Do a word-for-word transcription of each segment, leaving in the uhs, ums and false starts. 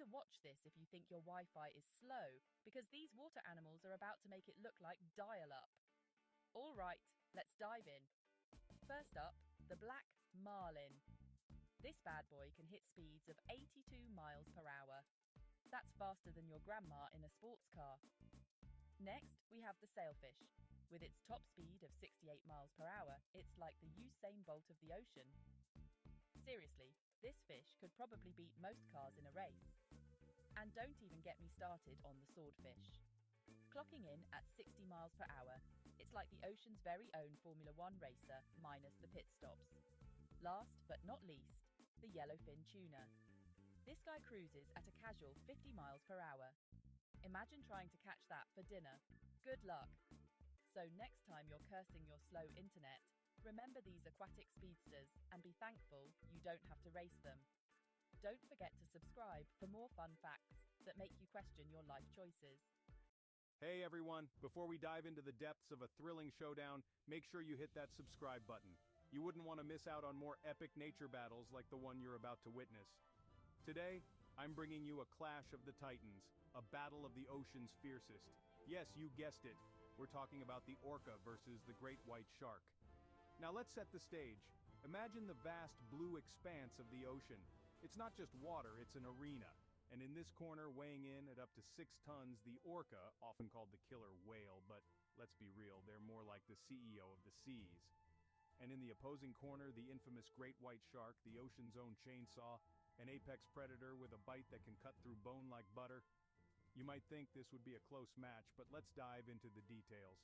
to watch this if you think your Wi-Fi is slow, because these water animals are about to make it look like dial-up. All right, let's dive in. First up, the black marlin. This bad boy can hit speeds of eighty-two miles per hour. That's faster than your grandma in a sports car. Next, we have the sailfish. With its top speed of sixty-eight miles per hour, it's like the Usain Bolt of the ocean. Seriously, this fish could probably beat most cars in a race. And don't even get me started on the swordfish. Clocking in at sixty miles per hour, it's like the ocean's very own Formula One racer, minus the pit stops. Last but not least, the yellowfin tuna. This guy cruises at a casual fifty miles per hour. Imagine trying to catch that for dinner. Good luck. So next time you're cursing your slow internet, remember these aquatic speedsters and be thankful you don't have to race them. Don't forget to subscribe for more fun facts that make you question your life choices. Hey everyone, before we dive into the depths of a thrilling showdown, make sure you hit that subscribe button. You wouldn't want to miss out on more epic nature battles like the one you're about to witness. Today, I'm bringing you a clash of the titans, a battle of the ocean's fiercest. Yes, you guessed it. We're talking about the orca versus the great white shark. Now let's set the stage. Imagine the vast blue expanse of the ocean. It's not just water, it's an arena. And in this corner, weighing in at up to six tons, the orca, often called the killer whale, but let's be real, they're more like the C E O of the seas. And in the opposing corner, the infamous great white shark, the ocean's own chainsaw, an apex predator with a bite that can cut through bone like butter. You might think this would be a close match, but let's dive into the details.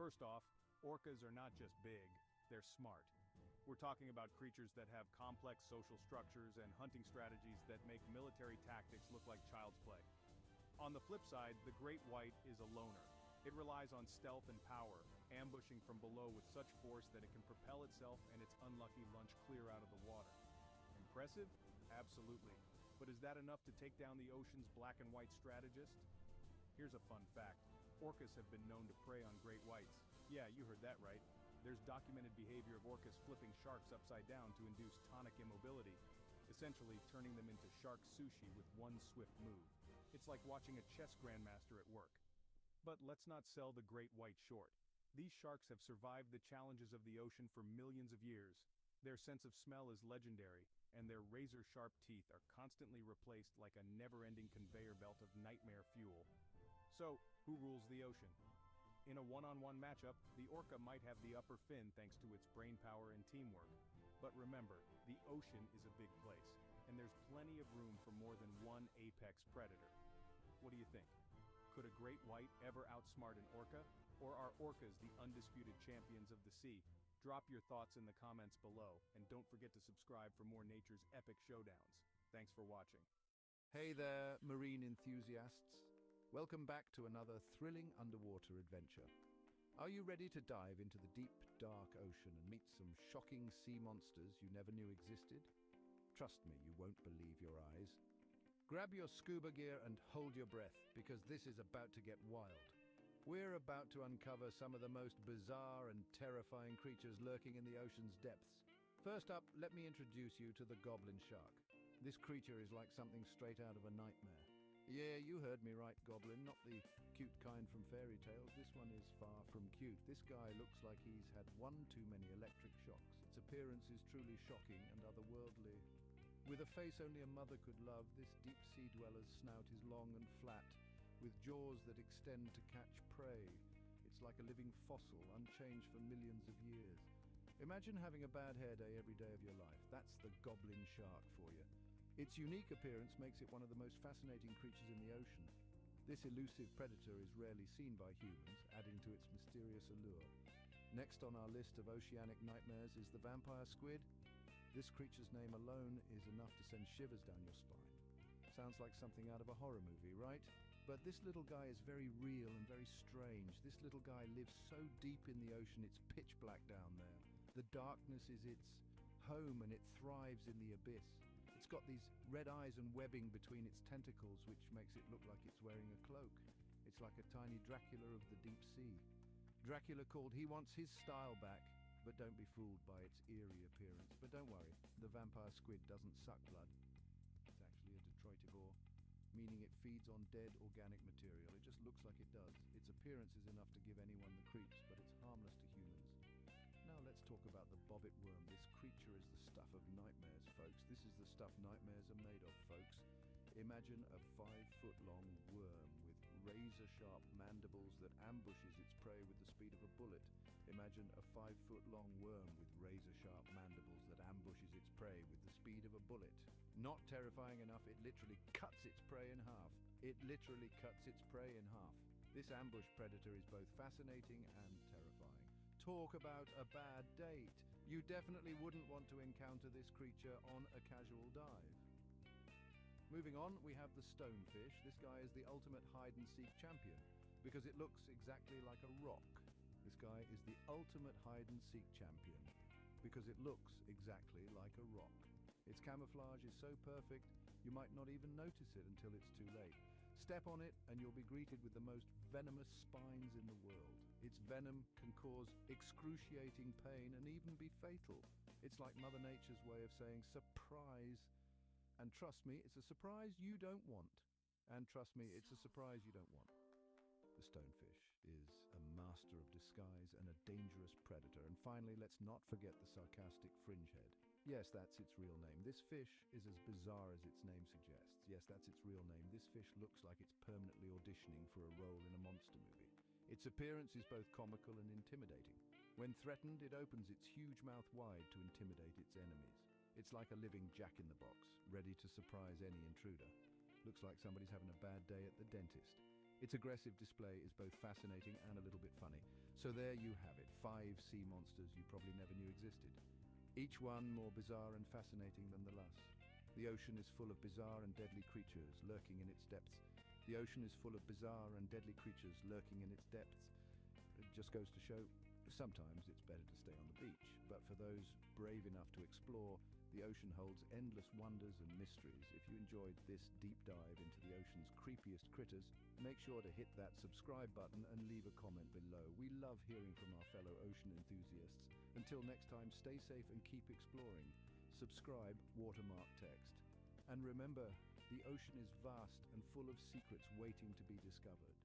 First off, orcas are not just big. They're smart. We're talking about creatures that have complex social structures and hunting strategies that make military tactics look like child's play. On the flip side, the great white is a loner. It relies on stealth and power, ambushing from below with such force that it can propel itself and its unlucky lunch clear out of the water. Impressive? Absolutely. But is that enough to take down the ocean's black and white strategist? Here's a fun fact. Orcas have been known to prey on great whites. Yeah, you heard that right. There's documented behavior of orcas flipping sharks upside down to induce tonic immobility, essentially turning them into shark sushi with one swift move. It's like watching a chess grandmaster at work. But let's not sell the great white short. These sharks have survived the challenges of the ocean for millions of years. Their sense of smell is legendary, and their razor-sharp teeth are constantly replaced like a never-ending conveyor belt of nightmare fuel. So, who rules the ocean? In a one-on-one matchup, the orca might have the upper fin thanks to its brainpower and teamwork. But remember, the ocean is a big place, and there's plenty of room for more than one apex predator. What do you think? Could a great white ever outsmart an orca? Or are orcas the undisputed champions of the sea? Drop your thoughts in the comments below, and don't forget to subscribe for more nature's epic showdowns. Thanks for watching. Hey there, marine enthusiasts. Welcome back to another thrilling underwater adventure. Are you ready to dive into the deep, dark ocean and meet some shocking sea monsters you never knew existed? Trust me, you won't believe your eyes. Grab your scuba gear and hold your breath, because this is about to get wild. We're about to uncover some of the most bizarre and terrifying creatures lurking in the ocean's depths. First up, let me introduce you to the goblin shark. This creature is like something straight out of a nightmare. Yeah, you heard me right, goblin, not the cute kind from fairy tales. This one is far from cute. This guy looks like he's had one too many electric shocks. Its appearance is truly shocking and otherworldly. With a face only a mother could love, this deep sea dweller's snout is long and flat, with jaws that extend to catch prey. It's like a living fossil, unchanged for millions of years. Imagine having a bad hair day every day of your life. That's the goblin shark for you. Its unique appearance makes it one of the most fascinating creatures in the ocean. This elusive predator is rarely seen by humans, adding to its mysterious allure. Next on our list of oceanic nightmares is the vampire squid. This creature's name alone is enough to send shivers down your spine. Sounds like something out of a horror movie, right? But this little guy is very real and very strange. This little guy lives so deep in the ocean, it's pitch black down there. The darkness is its home and it thrives in the abyss. It's got these red eyes and webbing between its tentacles, which makes it look like it's wearing a cloak. It's like a tiny Dracula of the deep sea. Dracula called, he wants his style back, but don't be fooled by its eerie appearance. But don't worry, the vampire squid doesn't suck blood. It's actually a detritivore. meaning it feeds on dead organic material. It just looks like it does. Its appearance is enough to give anyone the creeps, but it's harmless to humans. Now let's talk about the bobbit worm. This creature is the stuff of nightmares, folks. This is the stuff nightmares are made of, folks. Imagine a five-foot-long worm with razor-sharp mandibles that ambushes its prey with the speed of a bullet. Imagine a five-foot-long worm with razor-sharp mandibles that ambushes its prey with the speed of a bullet. Not terrifying enough, it literally cuts its prey in half. It literally cuts its prey in half. This ambush predator is both fascinating and terrifying. Talk about a bad date. You definitely wouldn't want to encounter this creature on a casual dive. Moving on, we have the stonefish. This guy is the ultimate hide-and-seek champion because it looks exactly like a rock. This guy is the ultimate hide-and-seek champion because it looks exactly like a rock. Its camouflage is so perfect, you might not even notice it until it's too late. Step on it and you'll be greeted with the most venomous spines in the world. Its venom can cause excruciating pain and even be fatal. It's like Mother Nature's way of saying, surprise. And trust me, it's a surprise you don't want. And trust me, it's a surprise you don't want. The stonefish is a master of disguise and a dangerous predator. And finally, let's not forget the sarcastic fringehead. Yes, that's its real name. This fish is as bizarre as its name suggests. Yes, that's its real name. This fish looks like it's permanently auditioning for a role in a monster movie. Its appearance is both comical and intimidating. When threatened, it opens its huge mouth wide to intimidate its enemies. It's like a living jack-in-the-box, ready to surprise any intruder. Looks like somebody's having a bad day at the dentist. Its aggressive display is both fascinating and a little bit funny. So there you have it, five sea monsters you probably never knew existed. Each one more bizarre and fascinating than the last. The ocean is full of bizarre and deadly creatures lurking in its depths. The ocean is full of bizarre and deadly creatures lurking in its depths. It just goes to show, sometimes it's better to stay on the beach, but for those brave enough to explore, the ocean holds endless wonders and mysteries. If you enjoyed this deep dive into the ocean's creepiest critters, make sure to hit that subscribe button and leave a comment below. We love hearing from our fellow ocean enthusiasts. Until next time, stay safe and keep exploring. Subscribe, watermark text. And remember, the ocean is vast and full of secrets waiting to be discovered.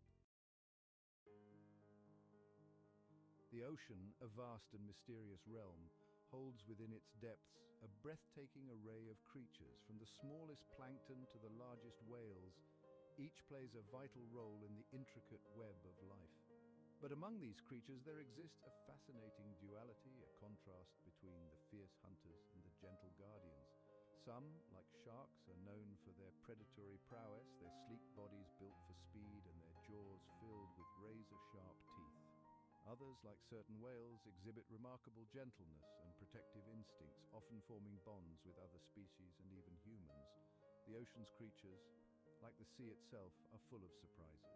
The ocean, a vast and mysterious realm, holds within its depths a breathtaking array of creatures, from the smallest plankton to the largest whales. Each plays a vital role in the intricate web of life. But among these creatures, there exists a fascinating duality, a contrast between the fierce hunters and the gentle guardians. Some, like sharks, are known for their predatory prowess, their sleek bodies built for speed, and their jaws filled with razor-sharp teeth. Others, like certain whales, exhibit remarkable gentleness and protective instincts, often forming bonds with other species and even humans. The ocean's creatures, like the sea itself, are full of surprises.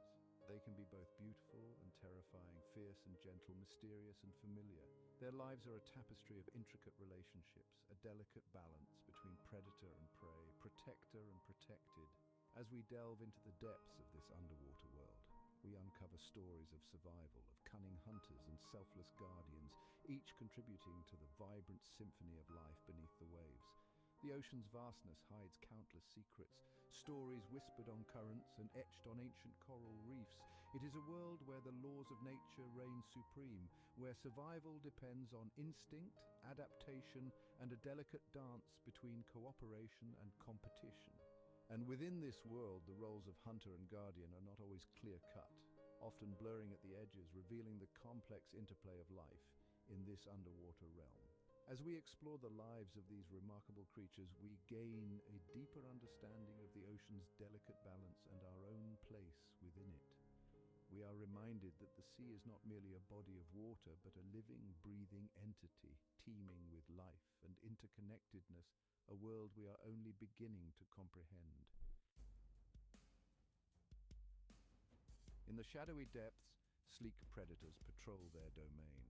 They can be both beautiful and terrifying, fierce and gentle, mysterious and familiar. Their lives are a tapestry of intricate relationships, a delicate balance between predator and prey, protector and protected. As we delve into the depths of this underwater world, we uncover stories of survival, of cunning hunters and selfless guardians, each contributing to the vibrant symphony of life beneath the waves. The ocean's vastness hides countless secrets, stories whispered on currents and etched on ancient coral reefs. It is a world where the laws of nature reign supreme, where survival depends on instinct, adaptation, and a delicate dance between cooperation and competition. And within this world, the roles of hunter and guardian are not always clear-cut, often blurring at the edges, revealing the complex interplay of life in this underwater realm. As we explore the lives of these remarkable creatures, we gain a deeper understanding of the ocean's delicate balance and our own place within it. We are reminded that the sea is not merely a body of water, but a living, breathing entity, teeming with life and interconnectedness, a world we are only beginning to comprehend. In the shadowy depths, sleek predators patrol their domain.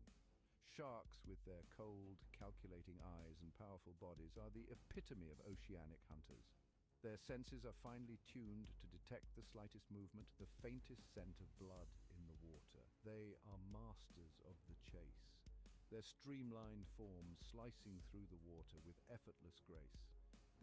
Sharks, with their cold, calculating eyes and powerful bodies, are the epitome of oceanic hunters. Their senses are finely tuned to detect the slightest movement, the faintest scent of blood in the water. They are masters of the chase, their streamlined forms slicing through the water with effortless grace.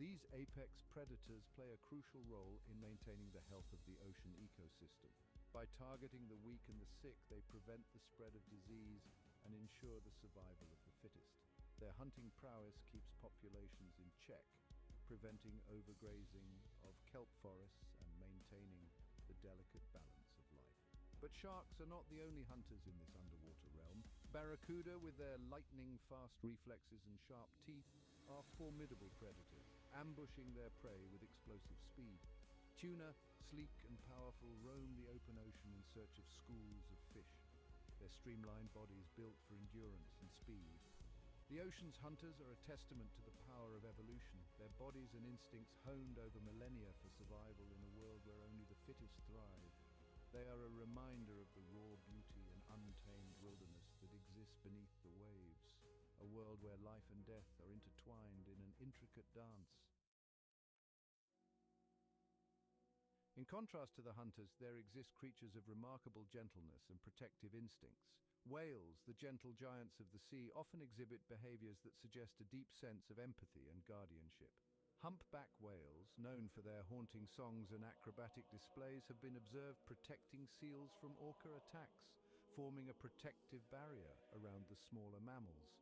These apex predators play a crucial role in maintaining the health of the ocean ecosystem. By targeting the weak and the sick, they prevent the spread of disease and ensure the survival of the fittest. Their hunting prowess keeps populations in check, preventing overgrazing of kelp forests and maintaining the delicate balance of life. But sharks are not the only hunters in this underwater realm. Barracuda, with their lightning-fast reflexes and sharp teeth, are formidable predators, ambushing their prey with explosive speed. Tuna, sleek and powerful, roam the open ocean in search of schools of fish, their streamlined bodies built for endurance and speed. The ocean's hunters are a testament to the power of evolution, their bodies and instincts honed over millennia for survival in a world where only the fittest thrive. They are a reminder of the raw beauty and untamed wilderness that exists beneath the waves, a world where life and death are intertwined in an intricate dance. In contrast to the hunters, there exist creatures of remarkable gentleness and protective instincts. Whales, the gentle giants of the sea, often exhibit behaviors that suggest a deep sense of empathy and guardianship. Humpback whales, known for their haunting songs and acrobatic displays, have been observed protecting seals from orca attacks, forming a protective barrier around the smaller mammals.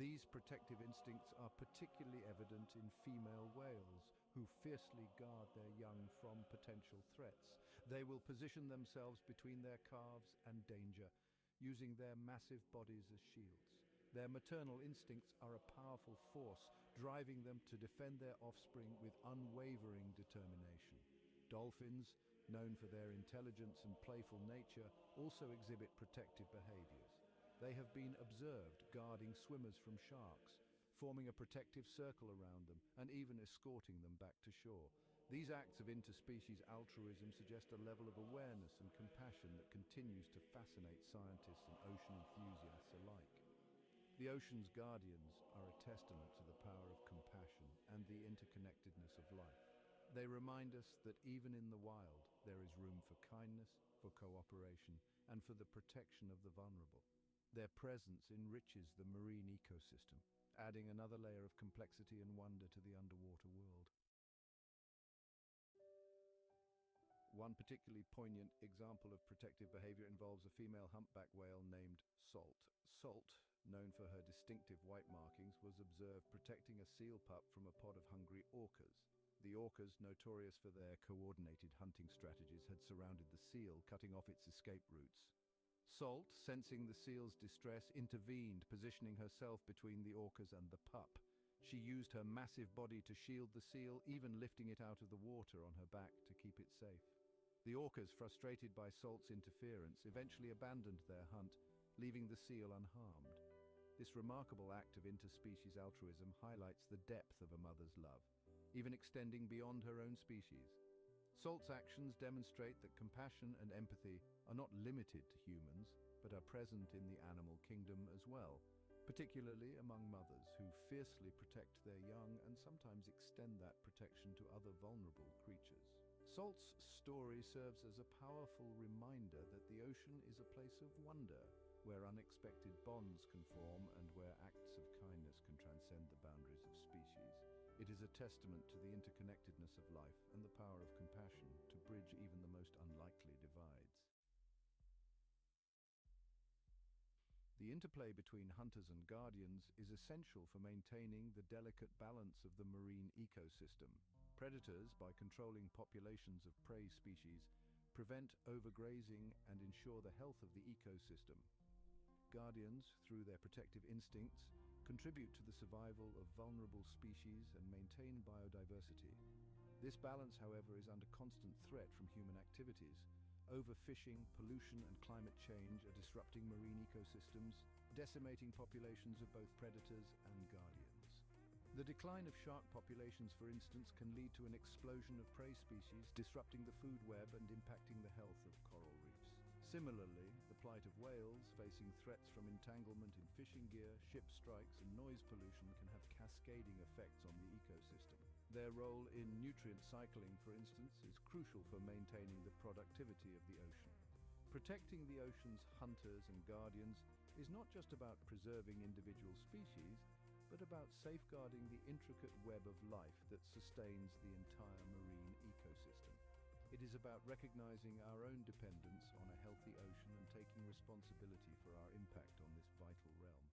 These protective instincts are particularly evident in female whales, who fiercely guard their young from potential threats. They will position themselves between their calves and danger, using their massive bodies as shields. Their maternal instincts are a powerful force, driving them to defend their offspring with unwavering determination. Dolphins, known for their intelligence and playful nature, also exhibit protective behaviors. They have been observed guarding swimmers from sharks, forming a protective circle around them and even escorting them back to shore. These acts of interspecies altruism suggest a level of awareness and compassion that continues to fascinate scientists and ocean enthusiasts alike. The ocean's guardians are a testament to the power of compassion and the interconnectedness of life. They remind us that even in the wild, there is room for kindness, for cooperation, and for the protection of the vulnerable. Their presence enriches the marine ecosystem, adding another layer of complexity and wonder to the underwater world. One particularly poignant example of protective behavior involves a female humpback whale named Salt. Salt, known for her distinctive white markings, was observed protecting a seal pup from a pod of hungry orcas. The orcas, notorious for their coordinated hunting strategies, had surrounded the seal, cutting off its escape routes. Salt, sensing the seal's distress, intervened, positioning herself between the orcas and the pup. She used her massive body to shield the seal, even lifting it out of the water on her back to keep it safe. The orcas, frustrated by Salt's interference, eventually abandoned their hunt, leaving the seal unharmed. This remarkable act of interspecies altruism highlights the depth of a mother's love, even extending beyond her own species. Salt's actions demonstrate that compassion and empathy are not limited to humans, but are present in the animal kingdom as well, particularly among mothers who fiercely protect their young and sometimes extend that protection to other vulnerable creatures. Salt's story serves as a powerful reminder that the ocean is a place of wonder, where unexpected bonds can form and where acts of kindness can transcend the boundaries of species. It is a testament to the interconnectedness of life and the power of compassion to bridge even the most unlikely divides. The interplay between hunters and guardians is essential for maintaining the delicate balance of the marine ecosystem. Predators, by controlling populations of prey species, prevent overgrazing and ensure the health of the ecosystem. Guardians, through their protective instincts, contribute to the survival of vulnerable species and maintain biodiversity. This balance, however, is under constant threat from human activities. Overfishing, pollution, and climate change are disrupting marine ecosystems, decimating populations of both predators and guardians. The decline of shark populations, for instance, can lead to an explosion of prey species, disrupting the food web and impacting the health of coral reefs. Similarly, the plight of whales, facing threats from entanglement in fishing gear, ship strikes, and noise pollution, can have cascading effects on the ecosystem. Their role in nutrient cycling, for instance, is crucial for maintaining the productivity of the ocean. Protecting the ocean's hunters and guardians is not just about preserving individual species, but about safeguarding the intricate web of life that sustains the entire marine ecosystem. It is about recognizing our own dependence on a healthy ocean and taking responsibility for our impact on this vital realm.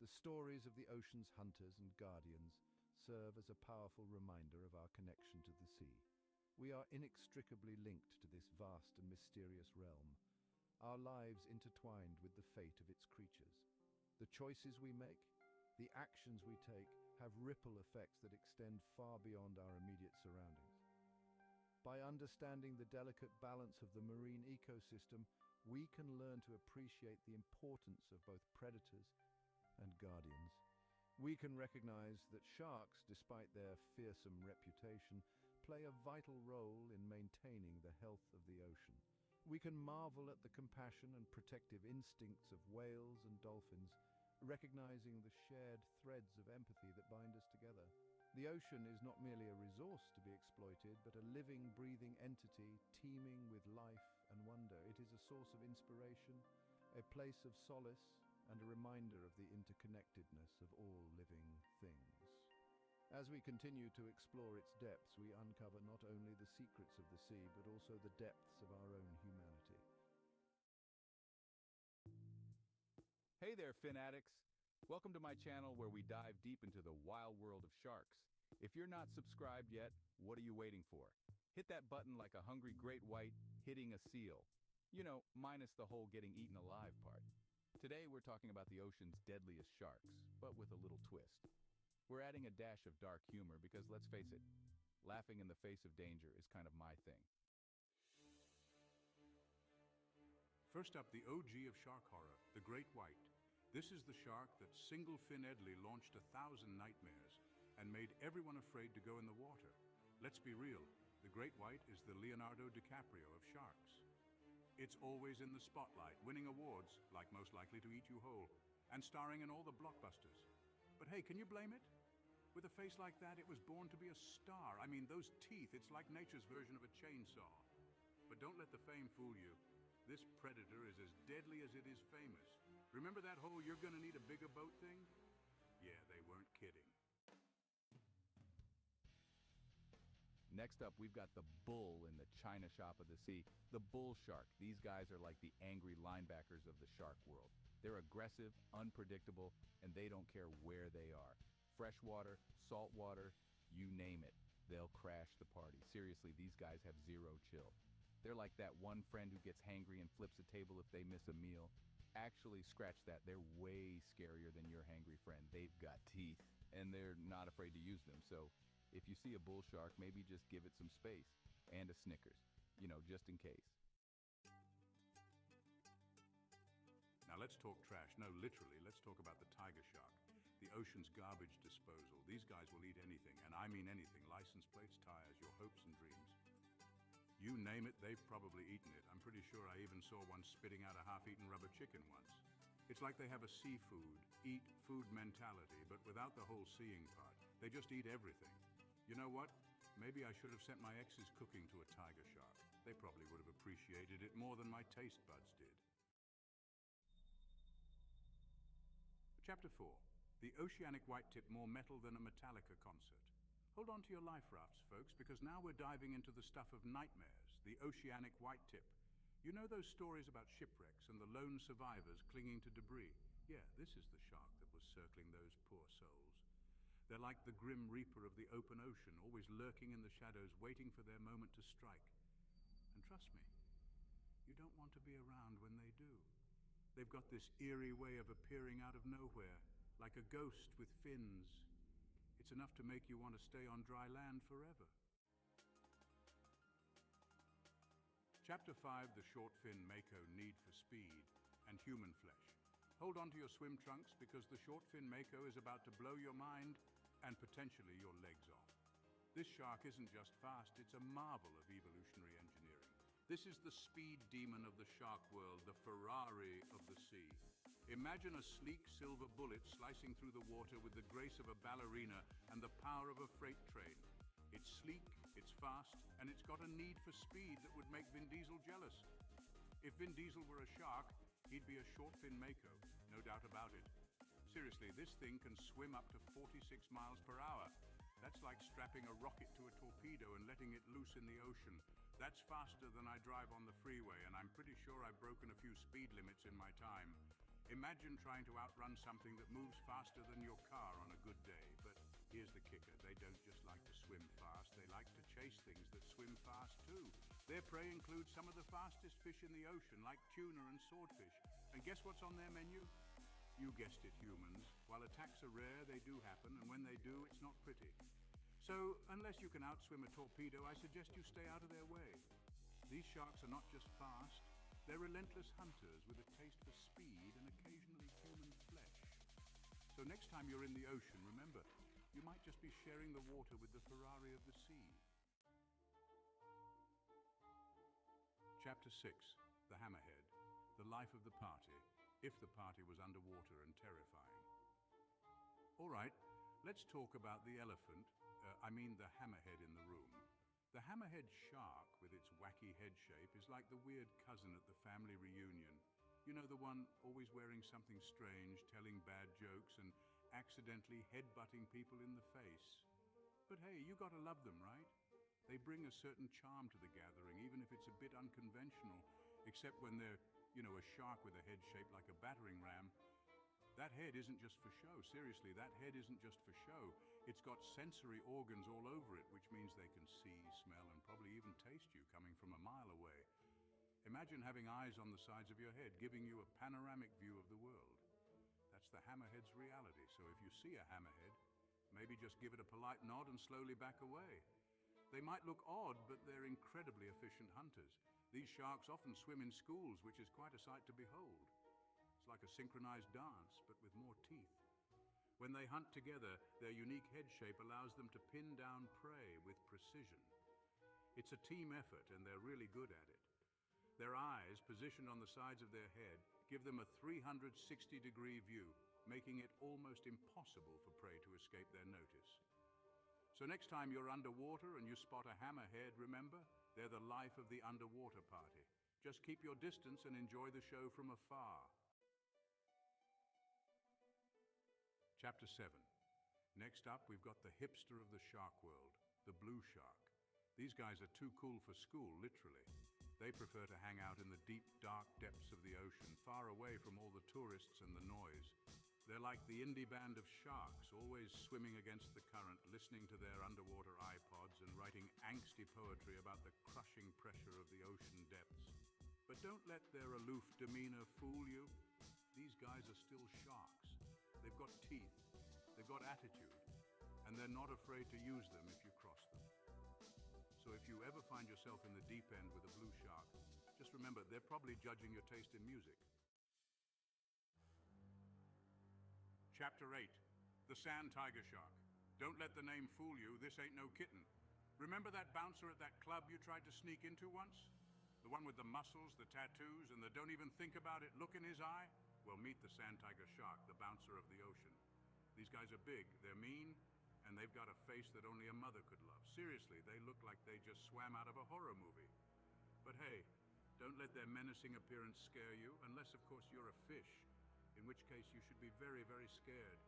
The stories of the ocean's hunters and guardians serve as a powerful reminder of our connection to the sea. We are inextricably linked to this vast and mysterious realm, our lives intertwined with the fate of its creatures. The choices we make, the actions we take, have ripple effects that extend far beyond our immediate surroundings. By understanding the delicate balance of the marine ecosystem, we can learn to appreciate the importance of both predators and guardians. We can recognize that sharks, despite their fearsome reputation, play a vital role in maintaining the health of the ocean. We can marvel at the compassion and protective instincts of whales and dolphins, recognizing the shared threads of empathy that bind us together. The ocean is not merely a resource to be exploited, but a living, breathing entity teeming with life and wonder. It is a source of inspiration, a place of solace, and a reminder of the interconnectedness of all living things. As we continue to explore its depths, we uncover not only the secrets of the sea, but also the depths of our own humanity. Hey there, fin addicts! Welcome to my channel where we dive deep into the wild world of sharks. If you're not subscribed yet, what are you waiting for? Hit that button like a hungry great white hitting a seal. You know, minus the whole getting eaten alive part. Today we're talking about the ocean's deadliest sharks, but with a little twist. We're adding a dash of dark humor because, let's face it, laughing in the face of danger is kind of my thing. First up, the O G of shark horror, the great white. This is the shark that single fin-edly launched a thousand nightmares and made everyone afraid to go in the water. Let's be real, the great white is the Leonardo DiCaprio of sharks. It's always in the spotlight, winning awards like Most Likely to Eat You Whole, and starring in all the blockbusters. But hey, can you blame it? With a face like that, it was born to be a star. I mean, those teeth, it's like nature's version of a chainsaw. But don't let the fame fool you. This predator is as deadly as it is famous. Remember that whole "you're gonna need a bigger boat" thing? Yeah, they weren't kidding. Next up, we've got the bull in the China shop of the sea, the bull shark. These guys are like the angry linebackers of the shark world. They're aggressive, unpredictable, and they don't care where they are. Freshwater, saltwater, you name it, they'll crash the party. Seriously, these guys have zero chill. They're like that one friend who gets hangry and flips a table if they miss a meal. Actually, scratch that, they're way scarier than your hangry friend. They've got teeth, and they're not afraid to use them, so if you see a bull shark, maybe just give it some space and a Snickers, you know, just in case. Now let's talk trash. No, literally, let's talk about the tiger shark, the ocean's garbage disposal. These guys will eat anything, and I mean anything, license plates, tires, your hopes and dreams. You name it, they've probably eaten it. I'm pretty sure I even saw one spitting out a half-eaten rubber chicken once. It's like they have a seafood, eat food mentality, but without the whole seeing part. They just eat everything. You know what? Maybe I should have sent my ex's cooking to a tiger shark. They probably would have appreciated it more than my taste buds did. Chapter four. The oceanic white tip, more metal than a Metallica concert. Hold on to your life rafts, folks, because now we're diving into the stuff of nightmares, the oceanic white tip. You know those stories about shipwrecks and the lone survivors clinging to debris? Yeah, this is the shark that was circling those poor souls. They're like the grim reaper of the open ocean, always lurking in the shadows, waiting for their moment to strike. And trust me, you don't want to be around when they do. They've got this eerie way of appearing out of nowhere, like a ghost with fins. It's enough to make you want to stay on dry land forever. Chapter five, the short fin mako, need for speed and human flesh. Hold on to your swim trunks because the short fin mako is about to blow your mind and potentially your legs off. This shark isn't just fast, it's a marvel of evolutionary engineering. This is the speed demon of the shark world, the Ferrari of the sea. Imagine a sleek silver bullet slicing through the water with the grace of a ballerina and the power of a freight train. It's sleek, it's fast, and it's got a need for speed that would make Vin Diesel jealous. If Vin Diesel were a shark, he'd be a short fin mako, no doubt about it. Seriously, this thing can swim up to forty-six miles per hour. That's like strapping a rocket to a torpedo and letting it loose in the ocean. That's faster than I drive on the freeway, and I'm pretty sure I've broken a few speed limits in my time. Imagine trying to outrun something that moves faster than your car on a good day. But here's the kicker, they don't just like to swim fast, they like to chase things that swim fast too. Their prey includes some of the fastest fish in the ocean, like tuna and swordfish. And guess what's on their menu? You guessed it, humans. While attacks are rare, they do happen, and when they do, it's not pretty. So, unless you can outswim a torpedo, I suggest you stay out of their way. These sharks are not just fast, they're relentless hunters with a taste for speed and occasionally human flesh. So next time you're in the ocean, remember, you might just be sharing the water with the Ferrari of the sea. Chapter six, The Hammerhead, the life of the party, if the party was underwater and terrifying. All right, let's talk about the elephant. Uh, I mean the hammerhead in the room. The hammerhead shark, with its wacky head shape, is like the weird cousin at the family reunion. You know, the one always wearing something strange, telling bad jokes, and accidentally headbutting people in the face. But hey, you gotta love them, right? They bring a certain charm to the gathering, even if it's a bit unconventional, except when they're, you know, a shark with a head shaped like a battering ram. That head isn't just for show, seriously, that head isn't just for show. It's got sensory organs all over it, which means they can see, smell, and probably even taste you coming from a mile away. Imagine having eyes on the sides of your head, giving you a panoramic view of the world. That's the hammerhead's reality, so if you see a hammerhead, maybe just give it a polite nod and slowly back away. They might look odd, but they're incredibly efficient hunters. These sharks often swim in schools, which is quite a sight to behold. It's like a synchronized dance, but with more teeth. When they hunt together, their unique head shape allows them to pin down prey with precision. It's a team effort, and they're really good at it. Their eyes, positioned on the sides of their head, give them a three hundred sixty degree view, making it almost impossible for prey to escape their notice. So next time you're underwater and you spot a hammerhead, remember, they're the life of the underwater party. Just keep your distance and enjoy the show from afar. Chapter seven. Next up, we've got the hipster of the shark world, the blue shark. These guys are too cool for school, literally. They prefer to hang out in the deep, dark depths of the ocean, far away from all the tourists and the noise. They're like the indie band of sharks, always swimming against the current, listening to their underwater iPods and writing angsty poetry about the crushing pressure of the ocean depths. But don't let their aloof demeanor fool you. These guys are still sharks. They've got teeth, they've got attitude, and they're not afraid to use them if you cross them. So if you ever find yourself in the deep end with a blue shark, just remember, they're probably judging your taste in music. Chapter eight, the sand tiger shark. Don't let the name fool you, this ain't no kitten. Remember that bouncer at that club you tried to sneak into once? The one with the muscles, the tattoos, and the don't even think about it look in his eye? Well, meet the sand tiger shark, the bouncer of the ocean. These guys are big, they're mean, and they've got a face that only a mother could love. Seriously, they look like they just swam out of a horror movie. But hey, don't let their menacing appearance scare you, unless, of course, you're a fish, in which case you should be very, very scared.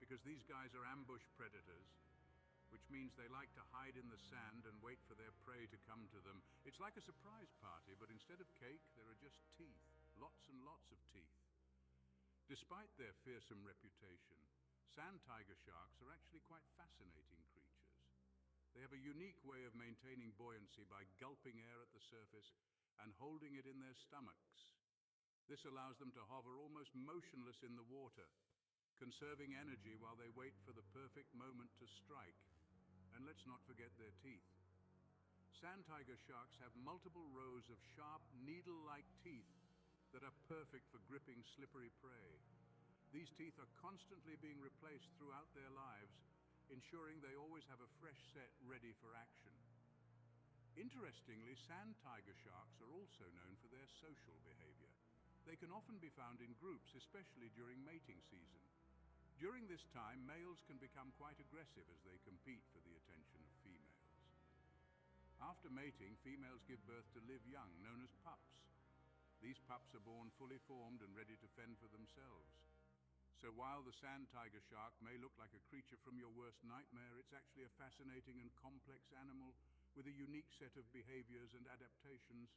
Because these guys are ambush predators, which means they like to hide in the sand and wait for their prey to come to them. It's like a surprise party, but instead of cake, there are just teeth. Lots and lots of teeth. Despite their fearsome reputation, sand tiger sharks are actually quite fascinating creatures. They have a unique way of maintaining buoyancy by gulping air at the surface and holding it in their stomachs. This allows them to hover almost motionless in the water, conserving energy while they wait for the perfect moment to strike. And let's not forget their teeth. Sand tiger sharks have multiple rows of sharp, needle-like teeth that are perfect for gripping slippery prey. These teeth are constantly being replaced throughout their lives, ensuring they always have a fresh set ready for action. Interestingly, sand tiger sharks are also known for their social behavior. They can often be found in groups, especially during mating season. During this time, males can become quite aggressive as they compete for the attention of females. After mating, females give birth to live young, known as pups. These pups are born fully formed and ready to fend for themselves. So while the sand tiger shark may look like a creature from your worst nightmare, it's actually a fascinating and complex animal with a unique set of behaviors and adaptations.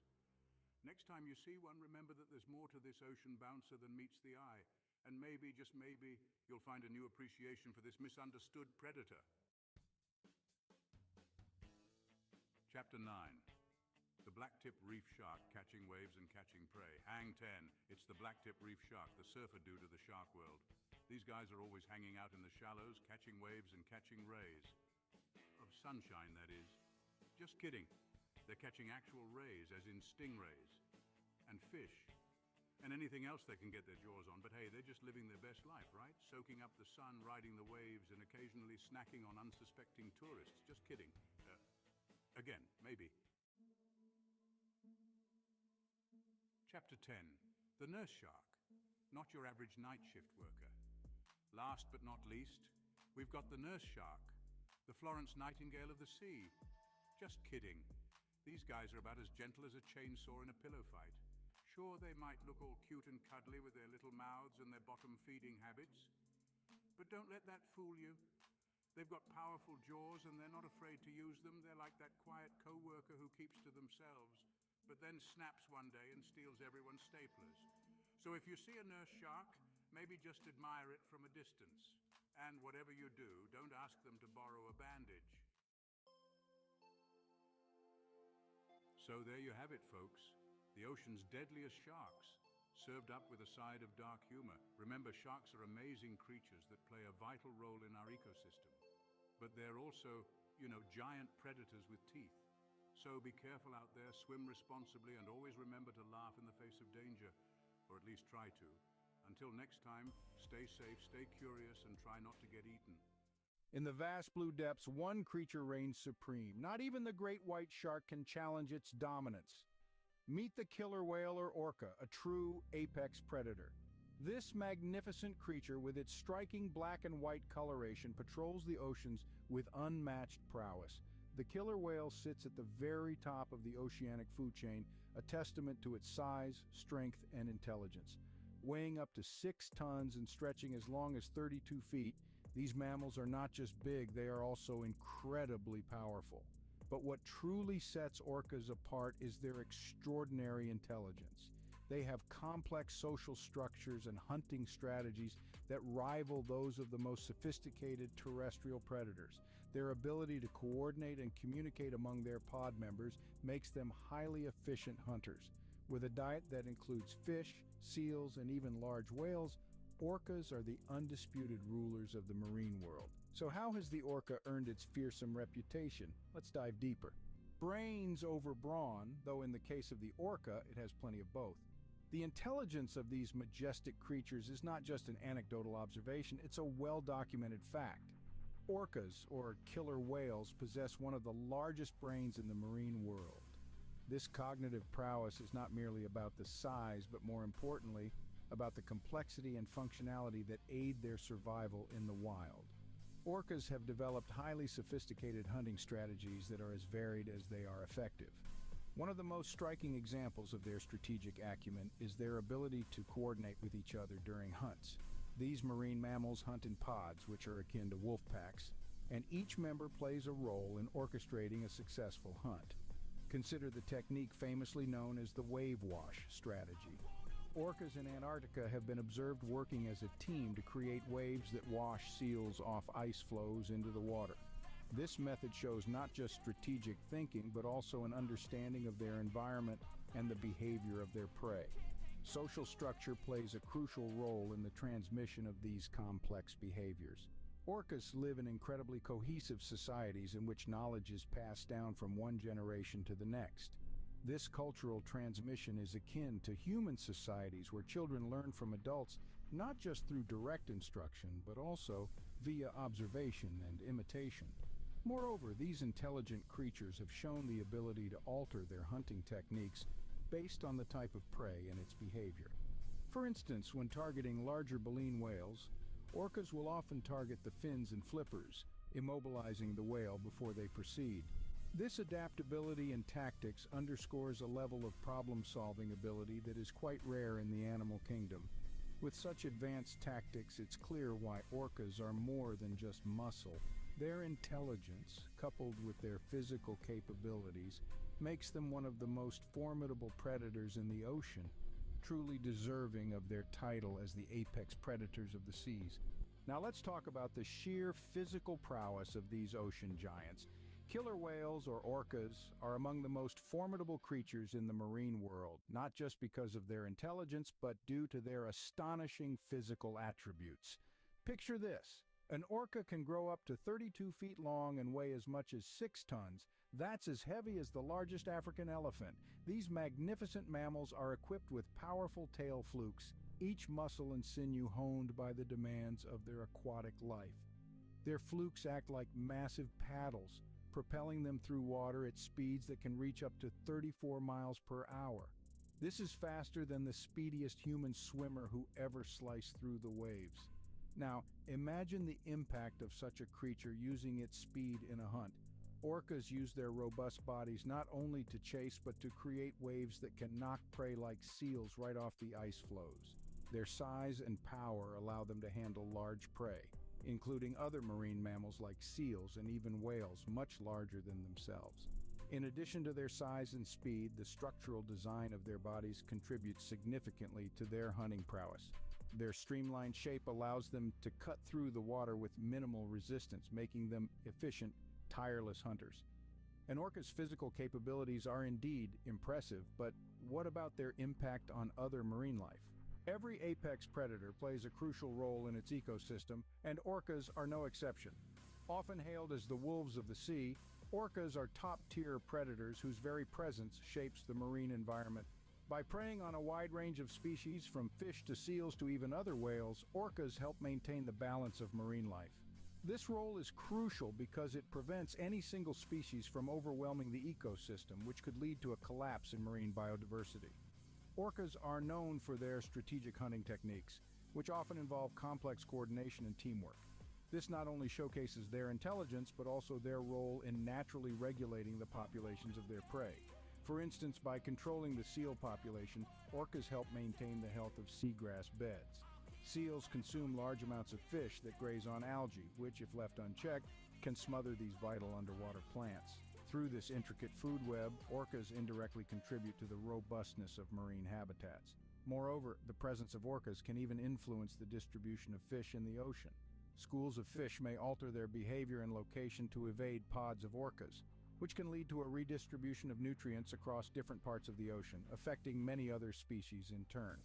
Next time you see one, remember that there's more to this ocean bouncer than meets the eye. And maybe, just maybe, you'll find a new appreciation for this misunderstood predator. Chapter nine. The Blacktip Reef Shark, Catching Waves and Catching Prey. Hang ten. It's the Blacktip Reef Shark, the surfer dude of the shark world. These guys are always hanging out in the shallows, catching waves and catching rays. Of sunshine, that is. Just kidding. They're catching actual rays, as in stingrays. And fish. And anything else they can get their jaws on, but hey, they're just living their best life, right? Soaking up the sun, riding the waves, and occasionally snacking on unsuspecting tourists. Just kidding. Uh, again, maybe. Chapter ten. The Nurse Shark. Not your average night shift worker. Last but not least, we've got the Nurse Shark, the Florence Nightingale of the sea. Just kidding. These guys are about as gentle as a chainsaw in a pillow fight. Sure, they might look all cute and cuddly with their little mouths and their bottom feeding habits, but don't let that fool you. They've got powerful jaws and they're not afraid to use them. They're like that quiet co-worker who keeps to themselves, but then snaps one day and steals everyone's staplers. So if you see a nurse shark, maybe just admire it from a distance. And whatever you do, don't ask them to borrow a bandage. So there you have it, folks. The ocean's deadliest sharks, served up with a side of dark humor. Remember, sharks are amazing creatures that play a vital role in our ecosystem. But they're also, you know, giant predators with teeth. So be careful out there, swim responsibly, and always remember to laugh in the face of danger, or at least try to. Until next time, stay safe, stay curious, and try not to get eaten. In the vast blue depths, one creature reigns supreme. Not even the great white shark can challenge its dominance. Meet the killer whale or orca, a true apex predator. This magnificent creature, with its striking black and white coloration, patrols the oceans with unmatched prowess. The killer whale sits at the very top of the oceanic food chain, a testament to its size, strength, and intelligence. Weighing up to six tons and stretching as long as thirty-two feet, these mammals are not just big, they are also incredibly powerful. But what truly sets orcas apart is their extraordinary intelligence. They have complex social structures and hunting strategies that rival those of the most sophisticated terrestrial predators. Their ability to coordinate and communicate among their pod members makes them highly efficient hunters. With a diet that includes fish, seals, and even large whales, orcas are the undisputed rulers of the marine world. So how has the orca earned its fearsome reputation? Let's dive deeper. Brains over brawn, though in the case of the orca, it has plenty of both. The intelligence of these majestic creatures is not just an anecdotal observation, it's a well-documented fact. Orcas, or killer whales, possess one of the largest brains in the marine world. This cognitive prowess is not merely about the size, but more importantly, about the complexity and functionality that aid their survival in the wild. Orcas have developed highly sophisticated hunting strategies that are as varied as they are effective. One of the most striking examples of their strategic acumen is their ability to coordinate with each other during hunts. These marine mammals hunt in pods, which are akin to wolf packs, and each member plays a role in orchestrating a successful hunt. Consider the technique famously known as the wave wash strategy. Orcas in Antarctica have been observed working as a team to create waves that wash seals off ice floes into the water. This method shows not just strategic thinking, but also an understanding of their environment and the behavior of their prey. Social structure plays a crucial role in the transmission of these complex behaviors. Orcas live in incredibly cohesive societies in which knowledge is passed down from one generation to the next. This cultural transmission is akin to human societies, where children learn from adults not just through direct instruction, but also via observation and imitation. Moreover, these intelligent creatures have shown the ability to alter their hunting techniques based on the type of prey and its behavior. For instance, when targeting larger baleen whales, orcas will often target the fins and flippers, immobilizing the whale before they proceed. This adaptability in tactics underscores a level of problem-solving ability that is quite rare in the animal kingdom. With such advanced tactics, it's clear why orcas are more than just muscle. Their intelligence, coupled with their physical capabilities, makes them one of the most formidable predators in the ocean, truly deserving of their title as the apex predators of the seas. Now let's talk about the sheer physical prowess of these ocean giants. Killer whales, or orcas, are among the most formidable creatures in the marine world, not just because of their intelligence, but due to their astonishing physical attributes. Picture this. An orca can grow up to thirty-two feet long and weigh as much as six tons. That's as heavy as the largest African elephant. These magnificent mammals are equipped with powerful tail flukes, each muscle and sinew honed by the demands of their aquatic life. Their flukes act like massive paddles, propelling them through water at speeds that can reach up to thirty-four miles per hour. This is faster than the speediest human swimmer who ever sliced through the waves. Now, imagine the impact of such a creature using its speed in a hunt. Orcas use their robust bodies not only to chase but to create waves that can knock prey like seals right off the ice floes. Their size and power allow them to handle large prey, including other marine mammals like seals and even whales much larger than themselves. In addition to their size and speed, the structural design of their bodies contributes significantly to their hunting prowess. Their streamlined shape allows them to cut through the water with minimal resistance, making them efficient, tireless hunters. An orca's physical capabilities are indeed impressive, but what about their impact on other marine life? Every apex predator plays a crucial role in its ecosystem, and orcas are no exception. Often hailed as the wolves of the sea, orcas are top-tier predators whose very presence shapes the marine environment. By preying on a wide range of species, from fish to seals to even other whales, orcas help maintain the balance of marine life. This role is crucial because it prevents any single species from overwhelming the ecosystem, which could lead to a collapse in marine biodiversity. Orcas are known for their strategic hunting techniques, which often involve complex coordination and teamwork. This not only showcases their intelligence, but also their role in naturally regulating the populations of their prey. For instance, by controlling the seal population, orcas help maintain the health of seagrass beds. Seals consume large amounts of fish that graze on algae, which, if left unchecked, can smother these vital underwater plants. Through this intricate food web, orcas indirectly contribute to the robustness of marine habitats. Moreover, the presence of orcas can even influence the distribution of fish in the ocean. Schools of fish may alter their behavior and location to evade pods of orcas, which can lead to a redistribution of nutrients across different parts of the ocean, affecting many other species in turn.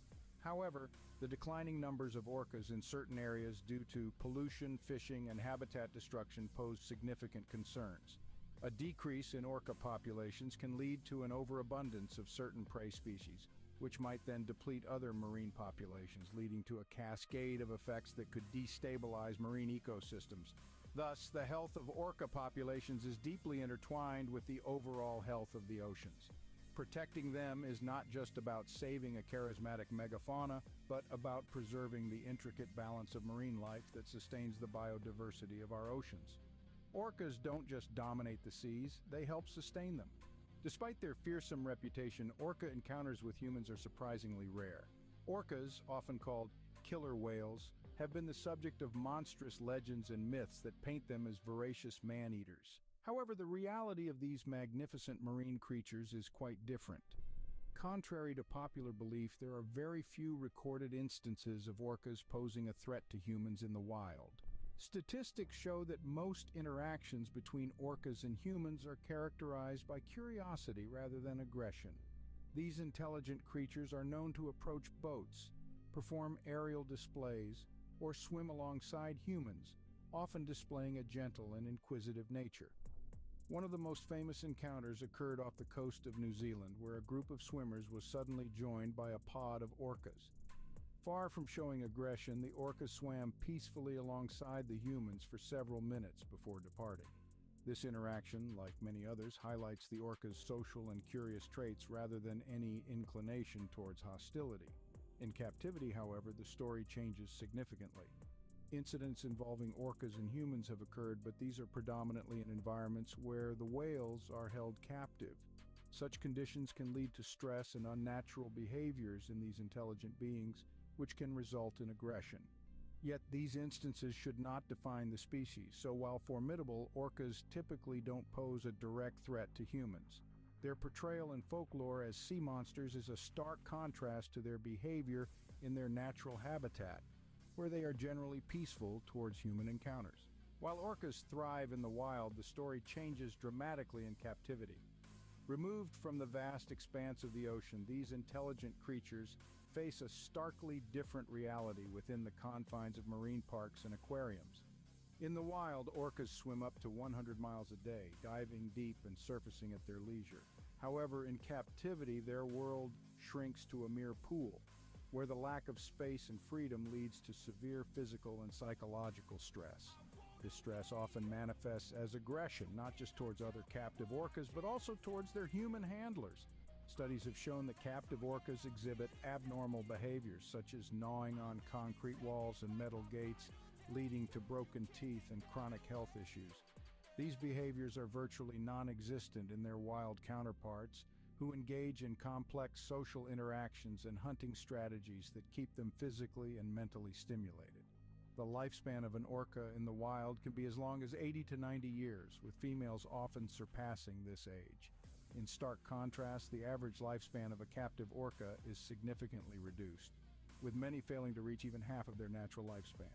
However, the declining numbers of orcas in certain areas due to pollution, fishing, and habitat destruction pose significant concerns. A decrease in orca populations can lead to an overabundance of certain prey species, which might then deplete other marine populations, leading to a cascade of effects that could destabilize marine ecosystems. Thus, the health of orca populations is deeply intertwined with the overall health of the oceans. Protecting them is not just about saving a charismatic megafauna, but about preserving the intricate balance of marine life that sustains the biodiversity of our oceans. Orcas don't just dominate the seas, they help sustain them. Despite their fearsome reputation, orca encounters with humans are surprisingly rare. Orcas, often called killer whales, have been the subject of monstrous legends and myths that paint them as voracious man-eaters. However, the reality of these magnificent marine creatures is quite different. Contrary to popular belief, there are very few recorded instances of orcas posing a threat to humans in the wild. Statistics show that most interactions between orcas and humans are characterized by curiosity rather than aggression. These intelligent creatures are known to approach boats, perform aerial displays, or swim alongside humans, often displaying a gentle and inquisitive nature. One of the most famous encounters occurred off the coast of New Zealand, where a group of swimmers was suddenly joined by a pod of orcas. Far from showing aggression, the orca swam peacefully alongside the humans for several minutes before departing. This interaction, like many others, highlights the orca's social and curious traits rather than any inclination towards hostility. In captivity, however, the story changes significantly. Incidents involving orcas and humans have occurred, but these are predominantly in environments where the whales are held captive. Such conditions can lead to stress and unnatural behaviors in these intelligent beings, which can result in aggression. Yet these instances should not define the species, so while formidable, orcas typically don't pose a direct threat to humans. Their portrayal in folklore as sea monsters is a stark contrast to their behavior in their natural habitat, where they are generally peaceful towards human encounters. While orcas thrive in the wild, the story changes dramatically in captivity. Removed from the vast expanse of the ocean, these intelligent creatures face a starkly different reality within the confines of marine parks and aquariums. In the wild, orcas swim up to one hundred miles a day, diving deep and surfacing at their leisure. However, in captivity, their world shrinks to a mere pool, where the lack of space and freedom leads to severe physical and psychological stress. This stress often manifests as aggression, not just towards other captive orcas, but also towards their human handlers. Studies have shown that captive orcas exhibit abnormal behaviors, such as gnawing on concrete walls and metal gates, leading to broken teeth and chronic health issues. These behaviors are virtually non-existent in their wild counterparts, who engage in complex social interactions and hunting strategies that keep them physically and mentally stimulated. The lifespan of an orca in the wild can be as long as eighty to ninety years, with females often surpassing this age. In stark contrast, the average lifespan of a captive orca is significantly reduced, with many failing to reach even half of their natural lifespan.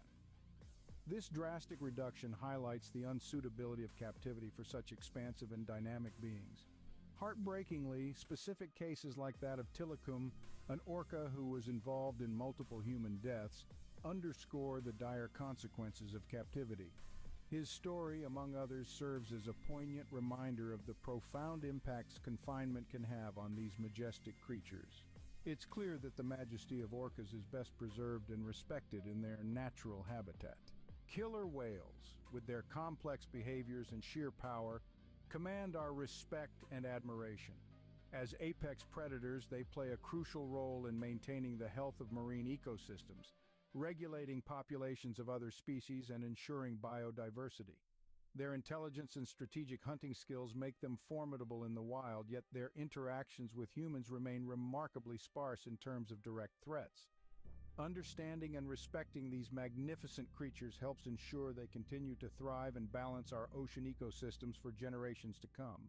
This drastic reduction highlights the unsuitability of captivity for such expansive and dynamic beings. Heartbreakingly, specific cases like that of Tilikum, an orca who was involved in multiple human deaths, underscore the dire consequences of captivity. His story, among others, serves as a poignant reminder of the profound impacts confinement can have on these majestic creatures. It's clear that the majesty of orcas is best preserved and respected in their natural habitat. Killer whales, with their complex behaviors and sheer power, command our respect and admiration. As apex predators, they play a crucial role in maintaining the health of marine ecosystems, regulating populations of other species and ensuring biodiversity. Their intelligence and strategic hunting skills make them formidable in the wild, yet their interactions with humans remain remarkably sparse in terms of direct threats. Understanding and respecting these magnificent creatures helps ensure they continue to thrive and balance our ocean ecosystems for generations to come.